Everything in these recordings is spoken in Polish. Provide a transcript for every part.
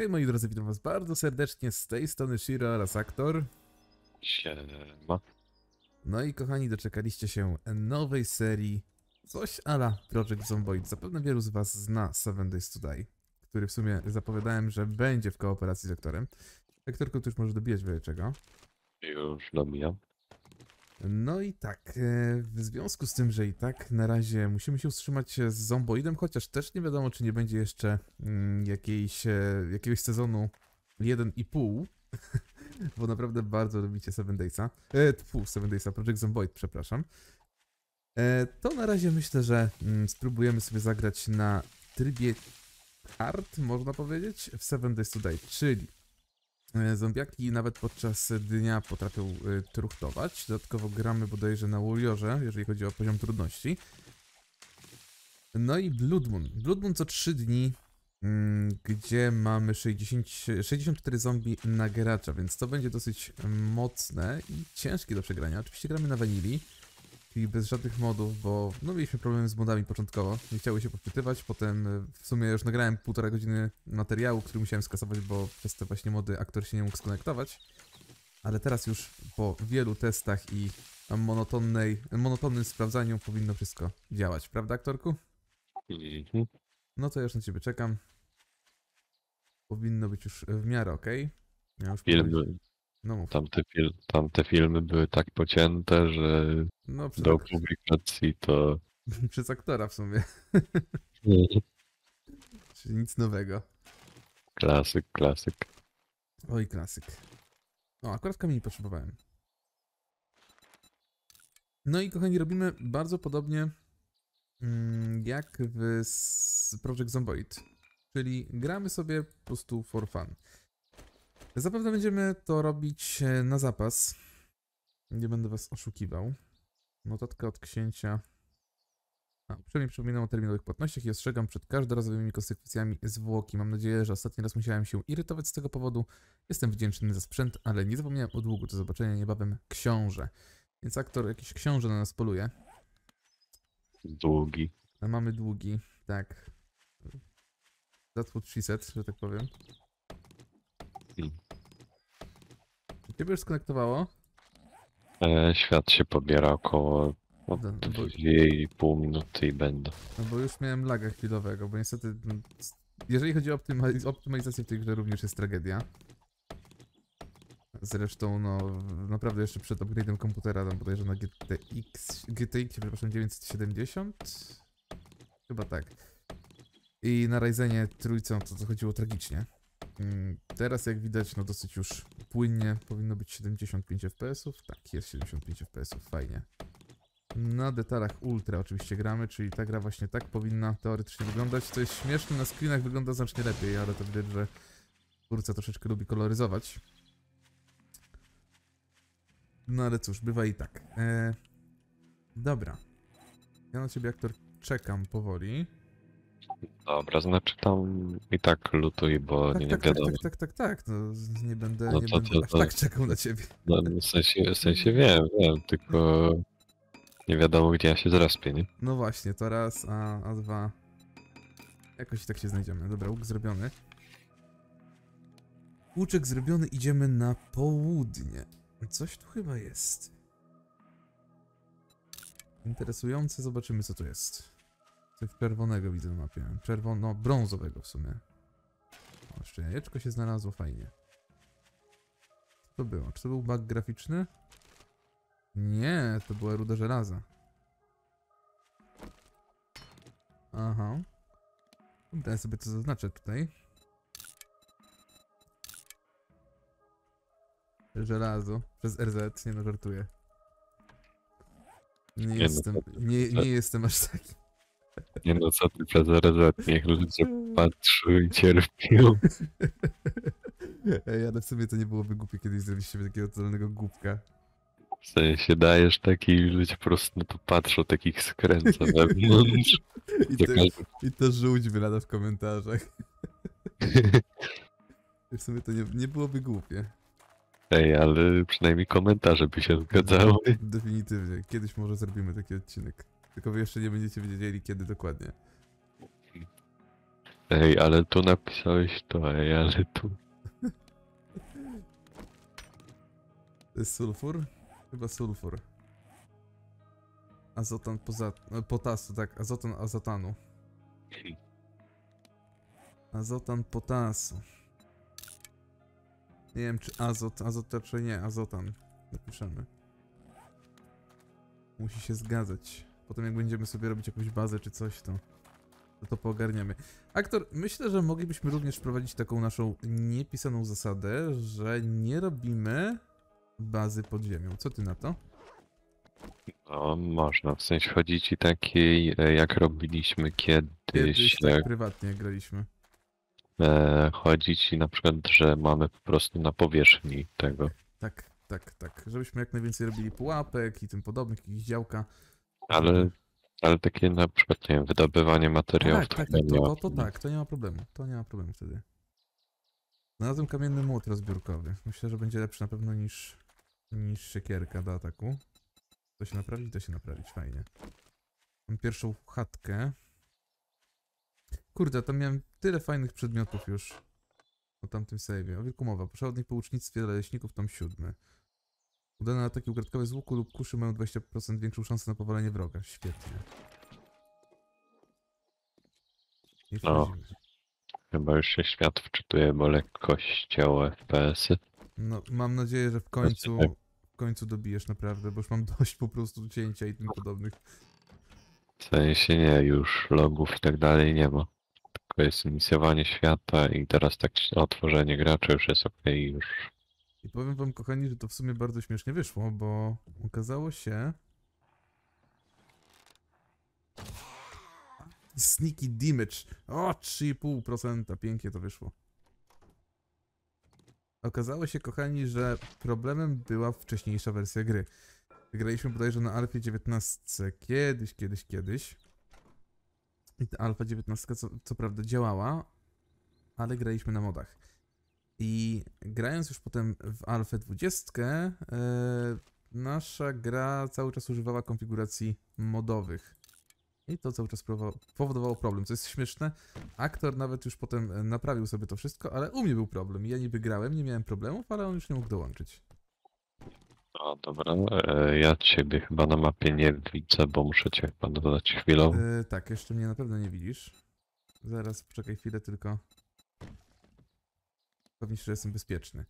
Hej moi drodzy, witam was bardzo serdecznie, z tej strony Shiro oraz aktor. Siema. No i kochani, doczekaliście się nowej serii, coś ala Project Zomboid. Zapewne wielu z was zna 7 Days to Die, który w sumie zapowiadałem, że będzie w kooperacji z aktorem. Aktorko, tu już może dobijać wiele czego. Już dobijam. No i tak, w związku z tym, że i tak na razie musimy się wstrzymać z Zomboidem, chociaż też nie wiadomo, czy nie będzie jeszcze jakiegoś sezonu 1,5, bo naprawdę bardzo lubicie 7 Daysa, Project Zomboid, przepraszam. To na razie myślę, że spróbujemy sobie zagrać na trybie hard, można powiedzieć, w 7 Days to Die, czyli zombiaki nawet podczas dnia potrafią truchtować. Dodatkowo gramy bodajże na Warriorze, jeżeli chodzi o poziom trudności. No i Blood Moon. Blood Moon co 3 dni, gdzie mamy 64 zombie na gracza, więc to będzie dosyć mocne i ciężkie do przegrania. Oczywiście gramy na wanili, czyli bez żadnych modów, bo no, mieliśmy problem z modami początkowo. Nie chciały się podpytywać, potem w sumie już nagrałem 1,5 godziny materiału, który musiałem skasować, bo przez te właśnie mody aktor się nie mógł skonektować. Ale teraz już po wielu testach i monotonnym sprawdzaniu powinno wszystko działać, prawda aktorku? No to ja już na ciebie czekam. Powinno być już w miarę okej. No, tamte filmy były tak pocięte, że no, do publikacji to... Przez aktora w sumie. Czyli nic nowego. Klasyk, klasyk. Oj, klasyk. O, akurat kamieni potrzebowałem. No i kochani, robimy bardzo podobnie jak w Project Zomboid. Czyli gramy sobie po prostu for fun. Zapewne będziemy to robić na zapas. Nie będę was oszukiwał. Notatka od księcia. Uprzejmie przypominam o terminowych płatnościach i ostrzegam przed każdorazowymi konsekwencjami zwłoki. Mam nadzieję, że ostatni raz musiałem się irytować z tego powodu. Jestem wdzięczny za sprzęt, ale nie zapomniałem o długu. Do zobaczenia niebawem, książę. Więc aktor, jakiś książę na nas poluje. Długi. A mamy długi, tak. That's what she said, że tak powiem. Czy ciebie już skonektowało? Świat się pobiera około 2,5 minuty i będę. No bo już miałem laga chwilowego, bo niestety, jeżeli chodzi o optymalizację w tej grze, również jest tragedia. Zresztą no naprawdę jeszcze przed upgrade'em komputera, tam bodajże na GTX, przepraszam, 970? Chyba tak. I na Ryzenie trójcą to zachodziło tragicznie. Teraz jak widać, no dosyć już płynnie, powinno być 75 fps-ów, tak jest 75 fps-ów, fajnie. Na detalach ultra oczywiście gramy, czyli ta gra właśnie tak powinna teoretycznie wyglądać, co jest śmieszne, na screenach wygląda znacznie lepiej, ale to widać, że twórca troszeczkę lubi koloryzować. No ale cóż, bywa i tak. Dobra, ja na ciebie aktor czekam powoli. Dobra, znaczy tam i tak lutuj, bo tak, nie wiadomo. Tak, no, nie będę aż tak czekał na ciebie. No, w sensie wiem, tylko nie wiadomo gdzie ja się zrespię, nie? No właśnie, to raz, a dwa. Jakoś tak się znajdziemy. Dobra, łuk zrobiony. Łuczek zrobiony, idziemy na południe. Coś tu chyba jest. Interesujące, zobaczymy co tu jest. Coś czerwonego widzę na mapie. Czerwono, brązowego w sumie. O, jeszcze jajeczko się znalazło, fajnie. Co to było? Czy to był bug graficzny? Nie, to była ruda żelaza. Aha. Ja sobie to zaznaczę tutaj. Żelazo. Przez RZ, nie no, żartuję. Nie jestem aż taki. Nie no, co ty przez RZ, niech ludzie patrzą i cierpią. Ej, ale w sumie to nie byłoby głupie, kiedyś zrobiliście takiego totalnego głupka. W sensie dajesz taki i ludzie po prostu na to patrzą, takich skręca wewnątrz. I to żółć wylada w komentarzach. W sumie to nie byłoby głupie. Ej, ale przynajmniej komentarze by się zgadzały. Definitywnie, kiedyś może zrobimy taki odcinek. Tylko wy jeszcze nie będziecie wiedzieli kiedy dokładnie. Ej, ale tu napisałeś to, ej, ale tu... To jest sulfur? Chyba sulfur. Azotan potasu, tak, azotan azotanu. Azotan potasu. Nie wiem czy azot czy nie, azotan. Napiszemy. Musi się zgadzać. Potem jak będziemy sobie robić jakąś bazę czy coś, to poogarniamy. Aktor, myślę, że moglibyśmy również wprowadzić taką naszą niepisaną zasadę, że nie robimy bazy pod ziemią. Co ty na to? No, można, w sensie chodzi ci takiej, jak robiliśmy kiedyś tak prywatnie graliśmy. Chodzi ci na przykład, że mamy po prostu na powierzchni tego. Tak. Żebyśmy jak najwięcej robili pułapek i tym podobnych, jakichś działka. Ale takie na przykład, nie wiem, wydobywanie materiałów. Tak, to nie ma problemu. To nie ma problemu wtedy. Znalazłem kamienny młot rozbiórkowy. Myślę, że będzie lepszy na pewno niż siekierka do ataku. To się naprawić, fajnie. Mam pierwszą chatkę. Kurde, tam miałem tyle fajnych przedmiotów już. O tamtym save'ie. O wilku mowa. Proszę o nich po łucznictwie dla leśników, tom 7. Udane ataki ukradkowe z łuku lub kuszy mają 20% większą szansę na powalenie wroga. Świetnie. No, chyba już się świat wczytuje, bo lekko ścięło FPS-y. No, mam nadzieję, że w końcu dobijesz naprawdę, bo już mam dość po prostu cięcia i tym podobnych. W sensie nie, już logów i tak dalej nie ma. Tylko jest inicjowanie świata i teraz tak otworzenie gracza już jest ok już. I powiem wam, kochani, że to w sumie bardzo śmiesznie wyszło, bo okazało się... Sneaky damage! O, 3,5%! Pięknie to wyszło. Okazało się, kochani, że problemem była wcześniejsza wersja gry. Graliśmy bodajże na Alfie 19 kiedyś. I ta Alfa 19 co prawda działała, ale graliśmy na modach. I grając już potem w Alfę 20, nasza gra cały czas używała konfiguracji modowych. I to cały czas powodowało problem, co jest śmieszne. Aktor nawet już potem naprawił sobie to wszystko, ale u mnie był problem. Ja niby grałem, nie miałem problemów, ale on już nie mógł dołączyć. A dobra, ja ciebie chyba na mapie nie widzę, bo muszę cię chyba dodać chwilą. Tak, jeszcze mnie na pewno nie widzisz. Zaraz, poczekaj chwilę tylko. Pewnie, że jestem bezpieczny.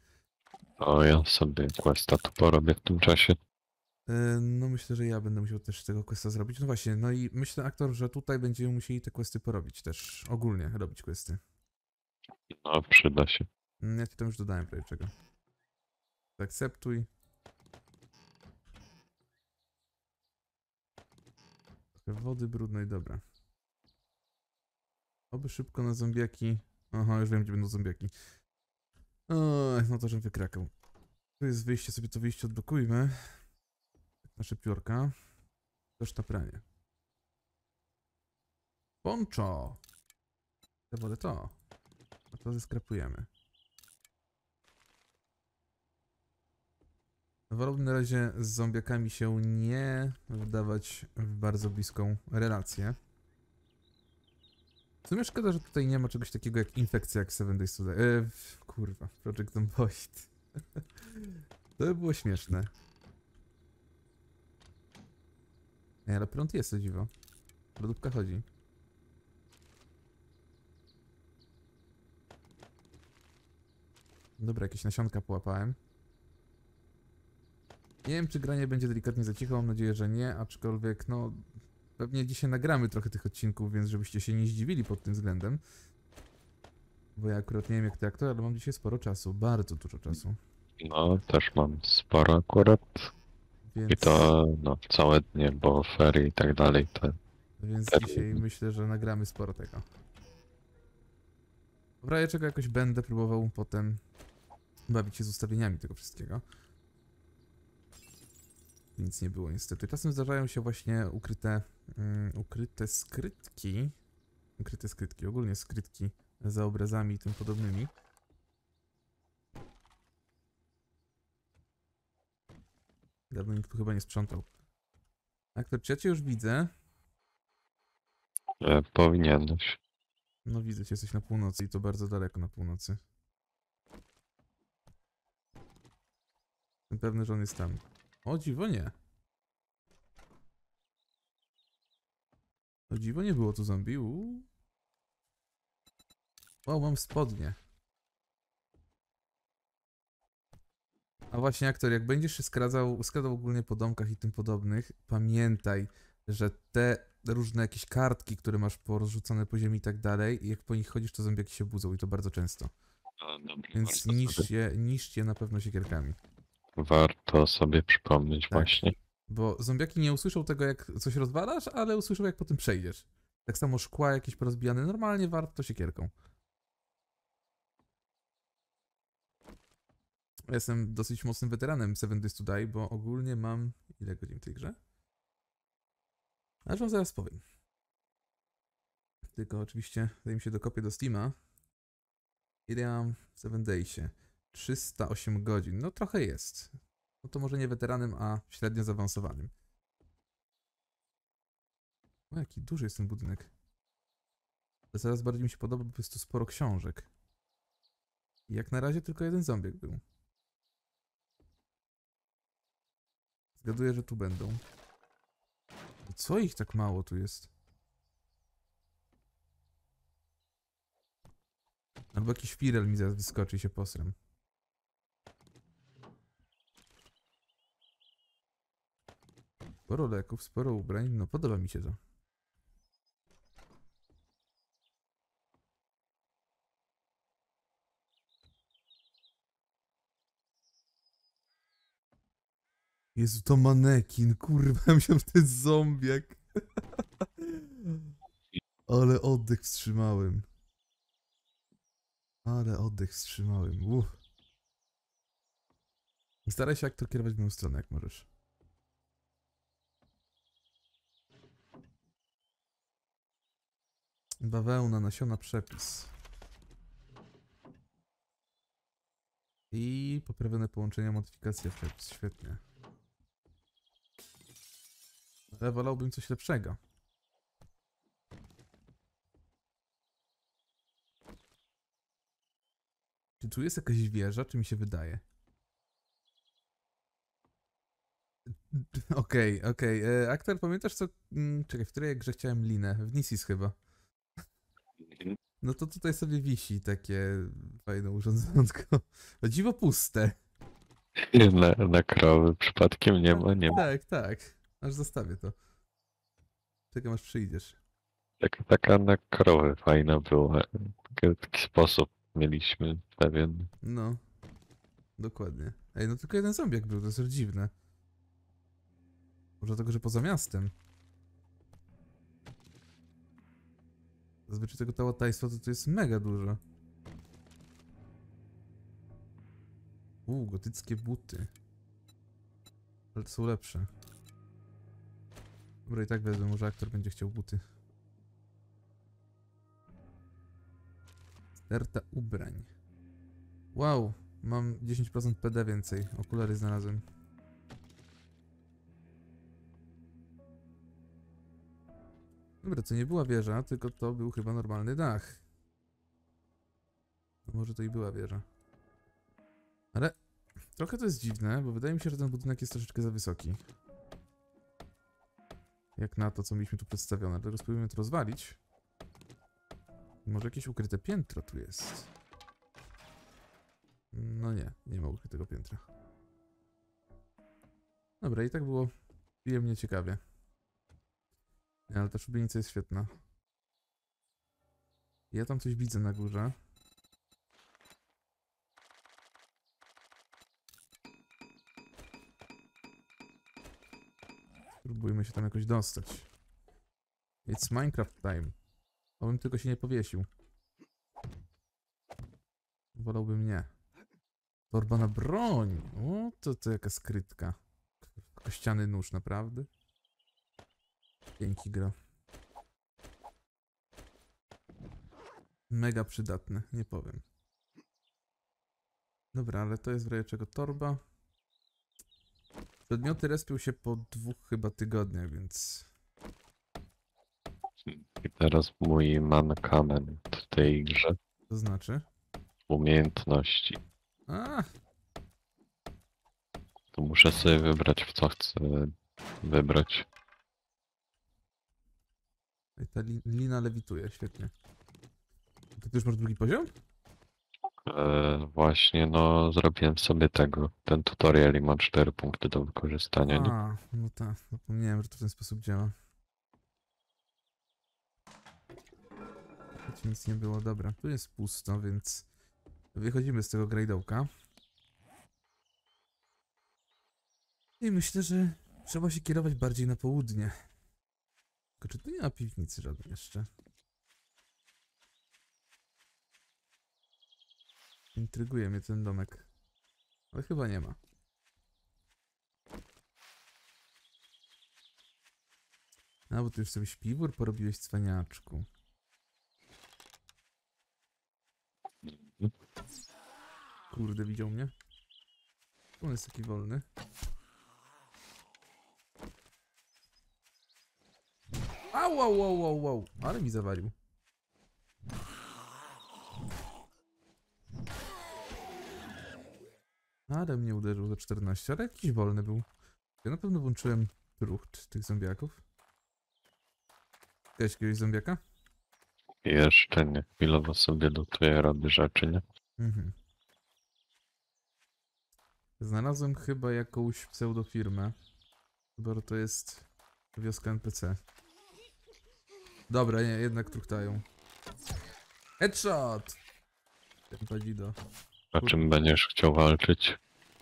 O, ja sobie questa tu porobię w tym czasie. No myślę, że ja będę musiał też tego questa zrobić. No właśnie, no i myślę, aktor, że tutaj będziemy musieli te questy porobić też. Ogólnie robić questy. No, przyda się. Ja ci tam już dodałem prawie czego. Zaakceptuj. Trochę wody brudnej, dobra. Oby szybko na zombiaki. Aha, już wiem, gdzie będą zombiaki. No to, żebym wykrakał. Tu jest wyjście, sobie to wyjście odblokujmy. Nasze piórka. Też na pranie. Poncho! Ja wolę to. A to zeskrapujemy. Wolałbym na razie z zombiakami się nie wdawać w bardzo bliską relację. W sumie szkoda, że tutaj nie ma czegoś takiego jak infekcja, jak 7 Days to Die. Kurwa, Project Zomboid. To by było śmieszne. Ej, ale prąd jest, to dziwo. Lodówka chodzi. Dobra, jakieś nasionka połapałem. Nie wiem, czy granie będzie delikatnie za cicho, mam nadzieję, że nie, aczkolwiek no... Pewnie dzisiaj nagramy trochę tych odcinków, więc żebyście się nie zdziwili pod tym względem. Bo ja akurat nie wiem jak ty aktor, ale mam dzisiaj sporo czasu, bardzo dużo czasu. No, też mam sporo akurat. Więc... I to no, całe dnie, bo ferie i tak dalej. Więc dzisiaj myślę, że nagramy sporo tego. W razie czego jakoś będę próbował potem bawić się z ustawieniami tego wszystkiego. Nic nie było niestety. Czasem zdarzają się właśnie ukryte skrytki, ogólnie skrytki za obrazami i tym podobnymi. Dawno nikt tu chyba nie sprzątał. Aktor, czy ja cię już widzę? Powinieneś. No widać, jesteś na północy i to bardzo daleko na północy. Jestem pewny, że on jest tam. O dziwo nie. O dziwo nie było tu zombie. O, mam spodnie. A właśnie aktor, jak będziesz się skradał ogólnie po domkach i tym podobnych, pamiętaj, że te różne jakieś kartki, które masz porozrzucone po ziemi i tak dalej, jak po nich chodzisz, to zombiaki się budzą i to bardzo często. Dobrze, więc niszcz je na pewno siekierkami. Warto sobie przypomnieć tak, właśnie. Bo zombiaki nie usłyszą tego, jak coś rozwalasz, ale usłyszą, jak po tym przejdziesz. Tak samo szkła jakieś porozbijane, normalnie warto siekierką. Ja jestem dosyć mocnym weteranem 7 Days to Die, bo ogólnie mam... Ile godzin w tej grze? Aż wam zaraz powiem. Tylko oczywiście zanim się dokopię do Steama. Ile mam w 7 Daysie? 308 godzin. No trochę jest. No to może nie weteranem, a średnio zaawansowanym. O, jaki duży jest ten budynek. To coraz bardziej mi się podoba, bo jest tu sporo książek. I jak na razie tylko jeden zombiek był. Zgaduję, że tu będą. Co ich tak mało tu jest? Albo jakiś szpirel mi zaraz wyskoczy i się posram. Sporo leków, sporo ubrań. No podoba mi się to. Jezu, to manekin, kurwa, myślałem, że to jest zombiak. Ale oddech wstrzymałem. Ale oddech wstrzymałem, uff. Staraj się aktor kierować w moją stronę, jak możesz. Bawełna, nasiona, przepis. I poprawione połączenia, modyfikacja, przepis, świetnie. Ale wolałbym coś lepszego. Czy tu jest jakaś wieża, czy mi się wydaje? Okej, okej. Aktor, pamiętasz co... Czekaj, w której grze chciałem linę? W Nisis chyba. No to tutaj sobie wisi takie fajne urządzonko. O dziwo puste. Na krowy przypadkiem nie ma, nie ma. Tak, tak. Aż zostawię to. Czekam, aż przyjdziesz. Taka na krowę fajna była. Taki sposób mieliśmy pewien. No. Dokładnie. Ej, no tylko jeden zombiak był, to jest dziwne. Może dlatego, że poza miastem. Zazwyczaj tego tałatajstwa to jest mega dużo. Gotyckie buty. Ale to są lepsze. Dobra, i tak wezmę, może aktor będzie chciał buty. Sterta ubrań. Wow, mam 10% PD więcej. Okulary znalazłem. Dobra, to nie była wieża, tylko to był chyba normalny dach. No może to i była wieża. Ale trochę to jest dziwne, bo wydaje mi się, że ten budynek jest troszeczkę za wysoki. Jak na to, co mieliśmy tu przedstawione. Dlatego spróbujemy to rozwalić. Może jakieś ukryte piętro tu jest. No nie, nie ma ukrytego piętra. Dobra, i tak było przyjemnie ciekawie. Ale ta szubienica jest świetna. Ja tam coś widzę na górze. Spróbujmy się tam jakoś dostać. It's Minecraft time. Obym tylko się nie powiesił. Wolałbym nie. Torba na broń. O, to jaka skrytka. Kościany nóż, naprawdę. Dzięki, gra. Mega przydatne, nie powiem. Dobra, ale to jest w razie czego torba. Przedmioty respią się po 2 chyba tygodniach, więc... I teraz mój mankament w tej grze. To znaczy? Umiejętności. A. To muszę sobie wybrać, w co chcę wybrać. I ta lina lewituje, świetnie. Ty już masz drugi poziom? Właśnie, no zrobiłem sobie tego, ten tutorial i mam 4 punkty do wykorzystania. A, nie? No tak, zapomniałem, że to w ten sposób działa. Choć nic nie było, dobra, tu jest pusto, więc wychodzimy z tego grajdołka. I myślę, że trzeba się kierować bardziej na południe. Tylko czy tu nie ma piwnicy żadnej jeszcze? Intryguje mnie ten domek. Ale chyba nie ma. A, bo ty już sobie śpiwór porobiłeś, cwaniaczku. Kurde, widział mnie? On jest taki wolny. Au, au, au, au, au. Ale mi zawalił. Ale mnie uderzył za 14, ale jakiś wolny był. Ja na pewno włączyłem ruch tych zombiaków. Widziałeś jakiegoś zombiaka? Jeszcze nie. Chwilowo sobie dotuję, robię rzeczy, nie? Mhm. Znalazłem chyba jakąś pseudofirmę. Chyba to jest wioska NPC. Dobra, nie, jednak truchtają. Headshot! Ten palido. A czym będziesz chciał walczyć?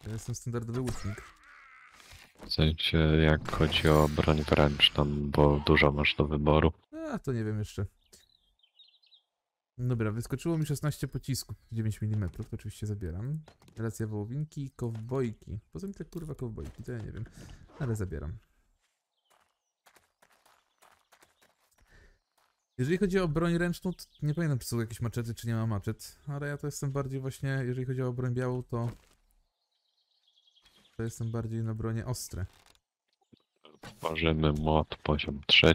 Ja jestem standardowy łucznik. W sensie, jak chodzi o broń wręczną, bo dużo masz do wyboru. A, to nie wiem jeszcze. Dobra, wyskoczyło mi 16 pocisków, 9 mm, to oczywiście zabieram. Racja wołowinki i kowbojki. Poza tym te kurwa kowbojki, to ja nie wiem, ale zabieram. Jeżeli chodzi o broń ręczną, to nie pamiętam, czy są jakieś maczety, czy nie ma maczet, ale ja to jestem bardziej właśnie, jeżeli chodzi o broń białą, to jestem bardziej na bronie ostre. Tworzymy mod poziom 3.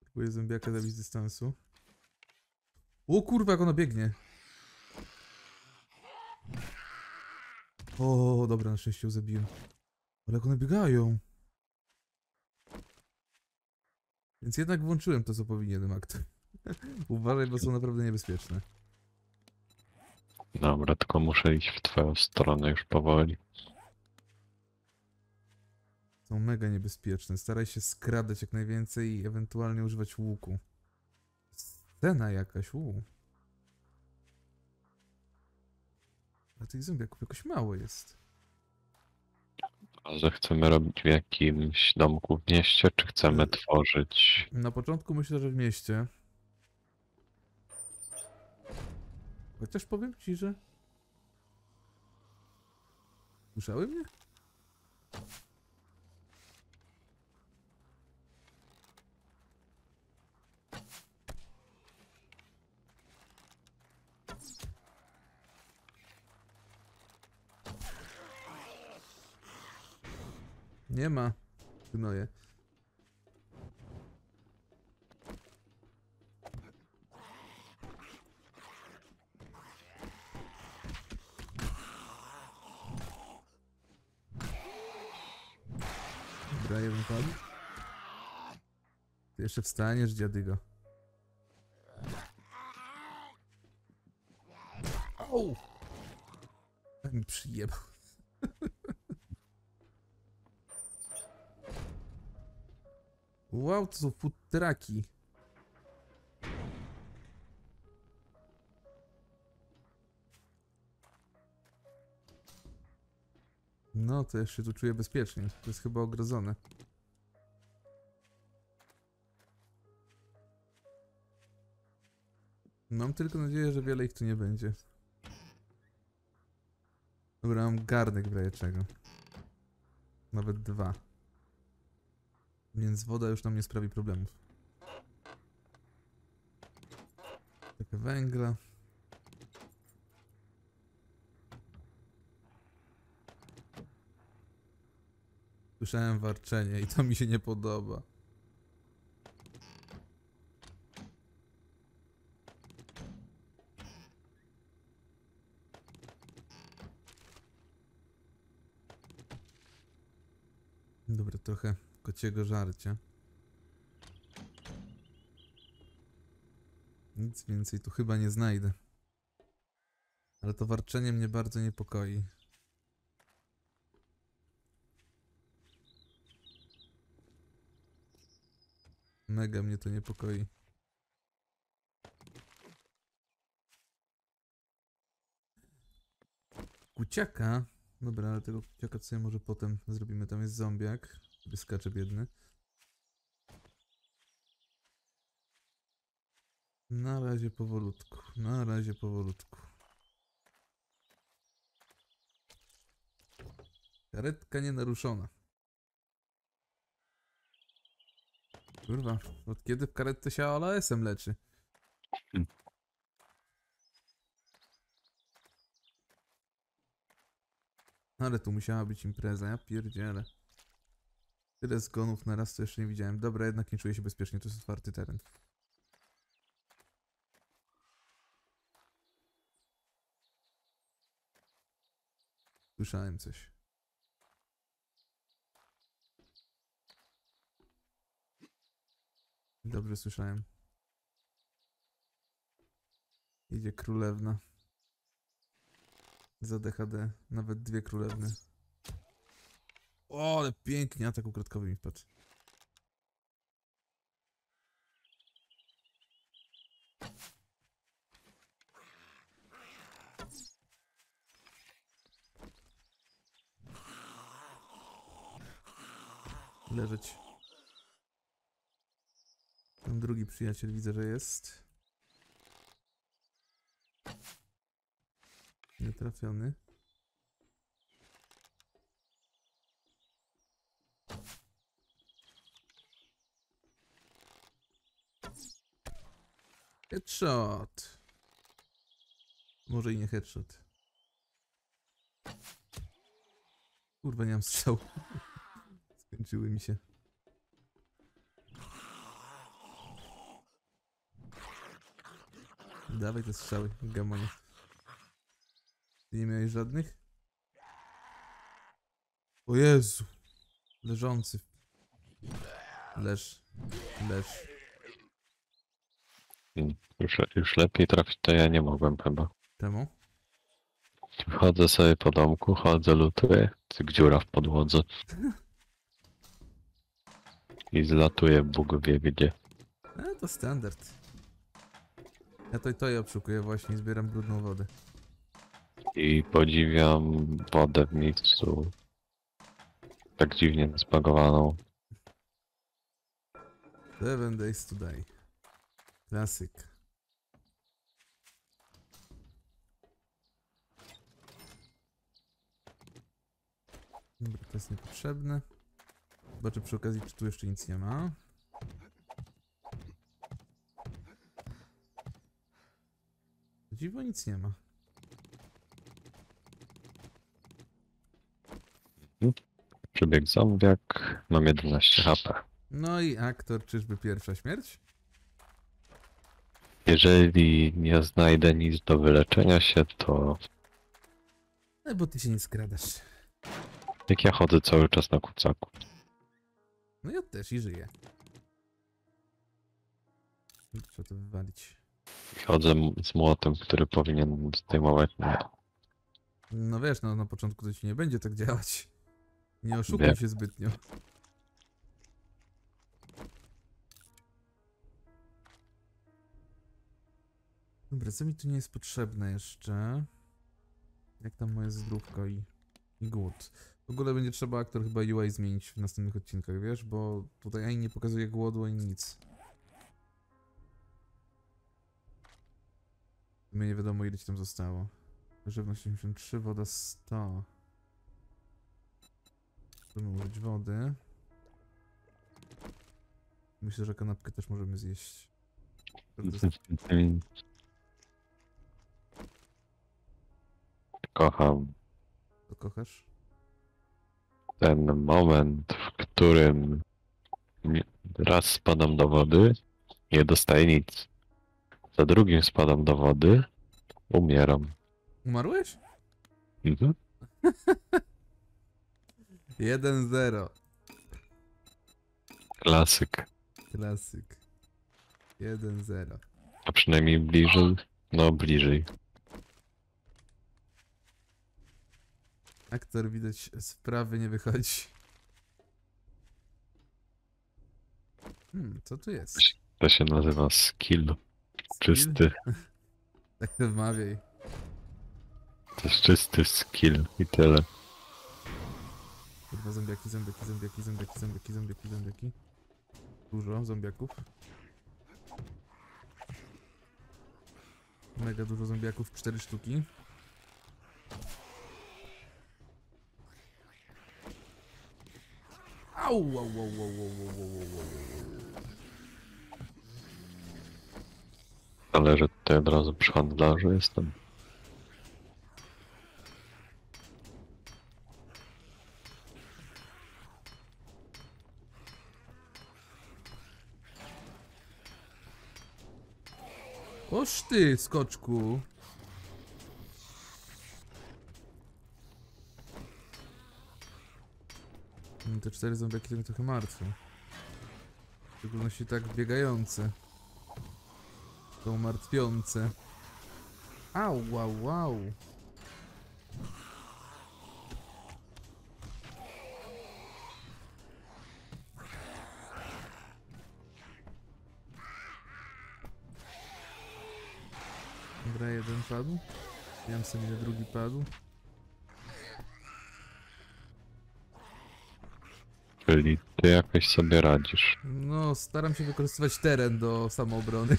Próbuję zębiaka zabić z dystansu. O kurwa, jak ono biegnie! O, dobra, na szczęście ją zabiłem. Ale jak one biegają! Więc jednak włączyłem to, co powinienem, akt. Uważaj, bo są naprawdę niebezpieczne. Dobra, tylko muszę iść w twoją stronę już powoli. Są mega niebezpieczne. Staraj się skradać jak najwięcej i ewentualnie używać łuku. Scena jakaś, łuku. A tych zombiaków jakoś mało jest. Że chcemy robić w jakimś domku w mieście, czy chcemy tworzyć? Na początku myślę, że w mieście. Chociaż powiem ci, że... Słyszały mnie? Nie ma. Gnoje. Dobra, jeden padł. Ty jeszcze wstaniesz, dziadygo. Au! Tak mi przyjebał. Wow, to są food trucki. No, to jeszcze tu czuję bezpiecznie. To jest chyba ogrodzone. Mam tylko nadzieję, że wiele ich tu nie będzie. Dobra, mam garnek brajeczego. Nawet 2. Więc woda już nam nie sprawi problemów. Trochę węgla. Tu Słyszałem warczenie i to mi się nie podoba. Dobra, trochę kociego żarcia. Nic więcej tu chyba nie znajdę. Ale to warczenie mnie bardzo niepokoi. Mega mnie to niepokoi. Kuciaka? Dobra, ale tego kuciaka sobie może potem zrobimy. Tam jest zombiak, który skacze biedny. Na razie powolutku, na razie powolutku. Karetka nienaruszona. Kurwa, od kiedy w karetce się ALS-em leczy? Ale tu musiała być impreza, ja pierdzielę. Tyle zgonów na raz to jeszcze nie widziałem. Dobra, jednak nie czuję się bezpiecznie, to jest otwarty teren. Słyszałem coś. Dobrze słyszałem. Idzie królewna. Za DHD. Nawet dwie królewne. O, ale pięknie atak ukradkowy mi wpadł. Leżeć. Ten drugi przyjaciel widzę, że jest. Nietrafiony. Headshot. Może i nie headshot. Kurwa, nie mam strzału. Skończyły mi się. Dawaj te strzały, gamonie. Ty nie miałeś żadnych? O Jezu! Leżący. Leż. Leż. Już lepiej trafić to ja nie mogłem chyba. Czemu? Chodzę sobie po domku, chodzę, lutuję. Cyk, dziura w podłodze. I zlatuję, Bóg wie gdzie. No to standard. Ja to ja obszukuję właśnie, zbieram brudną wodę. I podziwiam wodę w miejscu tak dziwnie zbagowaną. 7 Days to Die. Klasyk. Dobra, to jest niepotrzebne. Zobaczę przy okazji, czy tu jeszcze nic nie ma. Dziwo, nic nie ma. Przebieg zombiak, mam 11 HP. No i aktor, czyżby pierwsza śmierć? Jeżeli nie znajdę nic do wyleczenia się, to... No bo ty się nie skradasz. Jak ja chodzę cały czas na kucaku. No ja też i żyję. Trzeba to wywalić. Chodzę z młotem, który powinien zdejmować mnie. No wiesz, no na początku to ci nie będzie tak działać. Nie oszukuj się zbytnio. Dobra, co mi tu nie jest potrzebne jeszcze? Jak tam moje zdrówko i głód? W ogóle będzie trzeba aktor chyba UI zmienić w następnych odcinkach, wiesz? Bo tutaj ani nie pokazuje głodu, ani nic. Mnie nie wiadomo ile ci tam zostało. Żywność 73, woda 100. Możemy użyć wody. Myślę, że kanapkę też możemy zjeść. Kocham. To kochasz? ten moment, w którym raz spadam do wody, nie dostaję nic. Za drugim spadam do wody, umieram. Umarłeś? Mhm. 1-0. Klasyk. Klasyk. 1-0. A przynajmniej bliżej. No, bliżej. Aktor widać z prawy nie wychodzi. Co tu jest? To się nazywa skill. Czysty. Tak to wmawiaj. To jest czysty skill i tyle. Kurwa, zombiaki. Dużo zombiaków. Mega dużo zombiaków, 4 sztuki. Ale że tutaj od razu przy handlarzu jestem. Oż ty, skoczku. Te 4 zombiaki są trochę martwe. W szczególności tak biegające. To martwiące. Au, wow, wow. Dobra, jeden padł. Wiem sobie, że drugi padł. Czyli ty jakoś sobie radzisz. No, staram się wykorzystywać teren do samoobrony.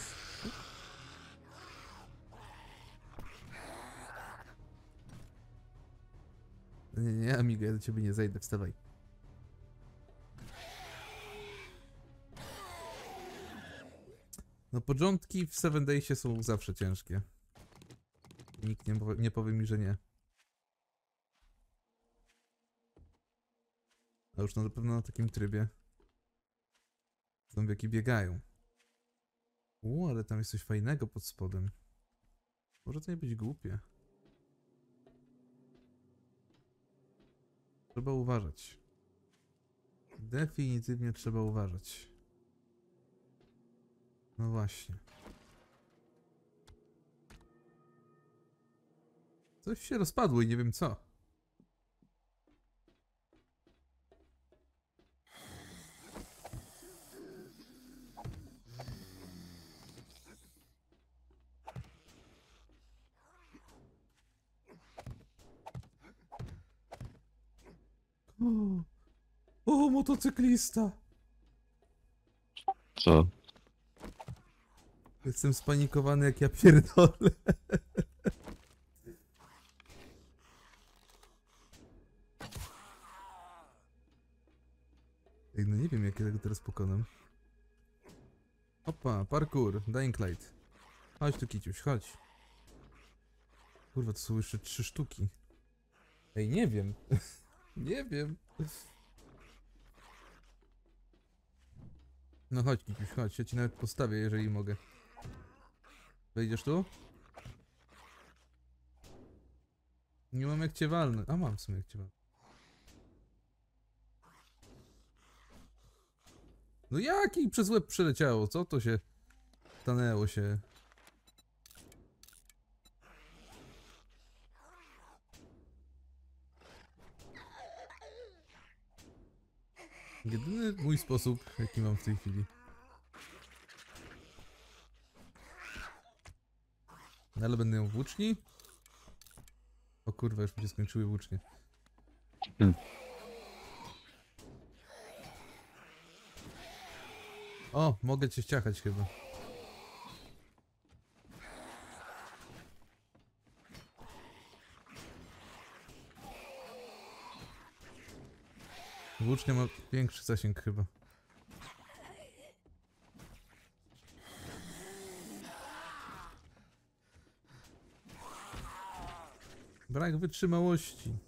Nie, Amigo, ja do ciebie nie zejdę, wstawaj. No, początki w 7 Daysie są zawsze ciężkie. Nikt nie powie mi, że nie. A już na pewno na takim trybie zombiaki biegają. Ale tam jest coś fajnego pod spodem. Może to nie być głupie. Trzeba uważać. Definitywnie trzeba uważać. No właśnie. Coś się rozpadło i nie wiem co. O, motocyklista! Co? Jestem spanikowany, jak ja pierdolę. No nie wiem, jak ja tego teraz pokonam. Opa, parkour, Dying Light. Chodź tu, Kiciuś, chodź. Kurwa, to są jeszcze 3 sztuki. Ej, nie wiem. Nie wiem. No chodź, Kiciuś, chodź. Ja ci nawet postawię, jeżeli mogę. Wejdziesz tu? Nie mam jak cię walnę. A mam w sumie jak cię walnę. No jak i przez łeb przeleciało? Co to się... stanęło się? Jedyny mój sposób, jaki mam w tej chwili. No ale będę ją włóczni? O kurwa, już mi się skończyły włócznie. O, mogę cię ściachać chyba. Włócznia ma większy zasięg chyba. Brak wytrzymałości.